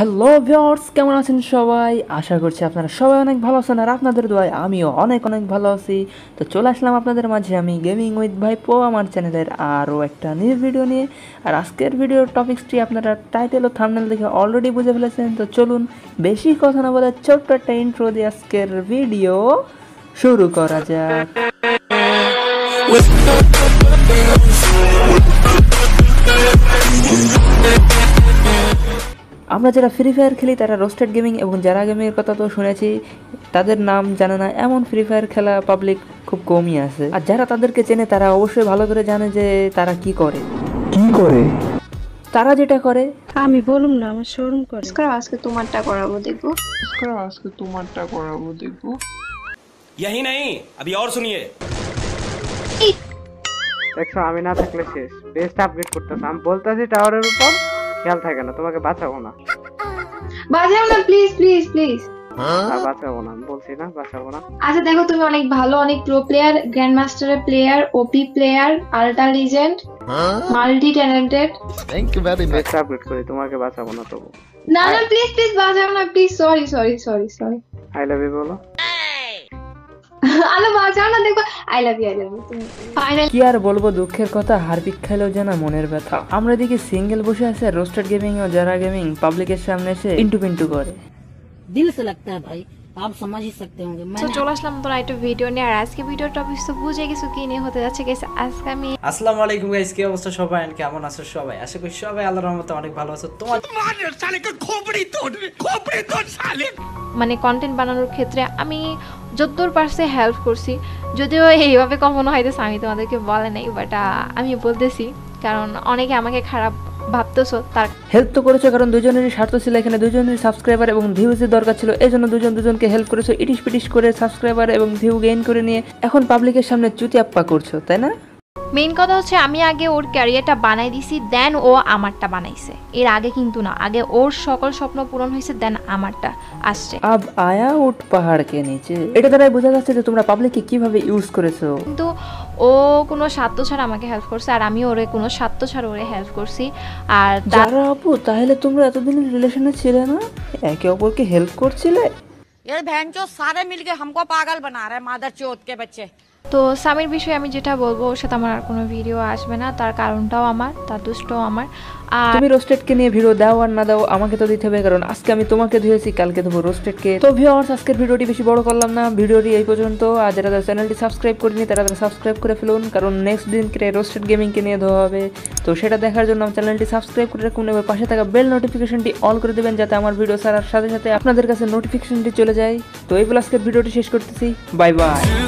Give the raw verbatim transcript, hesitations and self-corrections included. Hello viewers, কেমন আছেন সবাই? আশা করছি আপনারা সবাই অনেক ভালো আছেন, আর আপনাদের দোয়ায় আমিও অনেক অনেক ভালো আছি। তো চলে আসলাম আপনাদের মাঝে আমি গেমিং উইথ ভাইপো আমার চ্যানেলের আরও একটা নিউ ভিডিও নিয়ে। আর আজকের ভিডিওর টপিকসটি আপনারা টাইটেল ও থাম্বনেল দেখে অলরেডি বুঝে ফেলেছেন। তো চলুন বেশি কথা না বলে ছোট্ট একটা ইন্ট্রো দিয়ে আজকের ভিডিও শুরু করা যাক। আমরা যারা ফ্রি ফায়ার খেলি তারা রোস্টেড গেমিং এবং যারা গেমের কথা তো শুনেছি, তাদের নাম জানে না এমন ফ্রি ফায়ার খেলা পাবলিক খুব কমই আছে। আর যারা তাদেরকে চেনে তারা অবশ্যই ভালো করে জানে যে তারা কি করে কি করে তারা যেটা করে আমি বলুম না, আমার শরম করে। আজকে তোমারটা করাবো দেখবো, আজকে তোমারটা করাবো দেখবো। यही नहीं अभी और सुनिए। দেখো আমি না থাকলে শেষ, বেস্ট আপডেট করতেছ। আমি বলতাছি টাওয়ারের উপর খেয়াল থাকে না, তোমাকে বাঁচাবো না বাঁচাও না, প্লিজ প্লিজ প্লিজ। হ্যাঁ বাঁচাবো না বলছি না, বাঁচাবো না। আচ্ছা দেখো তুমি অনেক ভালো, অনেক প্রো প্লেয়ার, গ্র্যান্ড মাস্টারের player, OP player, ultra legend, multi talented. Thank you very much. Update করি, তোমাকে বাঁচাবো না তো। না না প্লিজ প্লিজ বাঁচাও না please. Sorry sorry sorry sorry. I love you বলো। আলো বাঁচাও না দেখো। I love you I love you. Finally কি আর বলবো, দুঃখের কথা হারপিক খেলেও জানা মনের ব্যথা। আমরা দেখি সিঙ্গেল বসে আছে রোস্টেড গেমিং ও যারা গেমিং পাবলিকের সামনে এসে ইন্টু পিন্টু করে। দিল সে লাগতা হ্যায় ভাই, আপ সমঝ হি সকতে হোঙ্গে। মানে চলে আসলাম তো একটা ভিডিও নিয়ে, আর আজকে ভিডিওর টপিক তো বুঝে গেছো কি নিয়ে হতে যাচ্ছে गाइस। আজকে আমি আসসালামু আলাইকুম गाइस, কি অবস্থা সবাই, কেমন আছো সবাই? আশা করি সবাই আল্লাহর রহমতে অনেক ভালো আছো। তোমার শালে খোপড়ি তোর খোপড়ি তোর শালে মানে কন্টেন্ট বানানোর ক্ষেত্রে আমি যতদূর পারছে হেল্প করছি, যদিও এইভাবে কখনো হয়তো আমি তোমাদেরকে বলে নাই, বাট আমি বলতেছি কারণ অনেকে আমাকে খারাপ ভাবতেছো। তার হেল্প তো করেছো কারণ দুজনেরই স্বার্থ ছিল এখানে, দুজনেরই সাবস্ক্রাইবার এবং ভিউজের দরকার ছিল, এই জন্য দুজন দুজনকে হেল্প করেছো। ইটিশ পিটিশ করে সাবস্ক্রাইবার এবং ভিউ গেইন করে নিয়ে এখন পাবলিকের সামনে চুতি আপ্পা করছো, তাই না? মেইন কথা হচ্ছে আমি আগে ওর ক্যারিয়ারটা বানাই দিছি, দেন ও আমারটা বানাইছে, এর আগে কিন্তু না। আগে ওর সকল স্বপ্ন পূরণ হয়েছে, দেন আমারটা আসছে। আব আয়া উঠ পাহাড় কে নিচে, এটা দ্বারাই বোঝা যাচ্ছে যে তোমরা পাবলিককে কিভাবে ইউজ করেছো। কিন্তু ও কোনো স্বার্থ ছাড়া আমাকে হেল্প করছে, আর আমি ওরে কোনো স্বার্থ ছাড়া ওরে হেল্প করছি। আর যারা আপু তাহলে তোমরা এতদিন রিলেশনে ছিলে না, একে অপরকে হেল্প করছিলে? এর ভ্যানচো সারে মিলকে हमको পাগল বানা রে মাদারচোদ কে বাচ্চে। তো সামির বিষয়ে আমি যেটা বলবো, ওর সাথে আমার আর কোনো ভিডিও আসবে না, তার কারণটাও আমার, তার দুষ্টও আমার। আর তুমি রোস্টেডকে নিয়ে ভিডিও দাও আর না দাও আমাকে তো দিতে হবে, কারণ আজকে আমি তোমাকে ধুয়েছি, কালকে দেবো রোস্টেডকে। তো ভিউয়ার্স আজকের ভিডিওটি বেশি বড় করলাম না, ভিডিওটি এই পর্যন্ত। আর যারা যারা চ্যানেলটি সাবস্ক্রাইব করেনি তারা তারা সাবস্ক্রাইব করে ফেলুন, কারণ নেক্সট দিন করে রোস্টেড গেমিংকে নিয়ে দেওয়া হবে। তো সেটা দেখার জন্য আমার চ্যানেলটি সাবস্ক্রাইব করে রাখুন এবং পাশে থাকা বেল নোটিফিকেশনটি অল করে দেবেন, যাতে আমার ভিডিও ছাড়ার সাথে সাথে আপনাদের কাছে নোটিফিকেশনটি চলে যায়। তো এই বলে আজকের ভিডিওটি শেষ করতেছি, বাই বাই।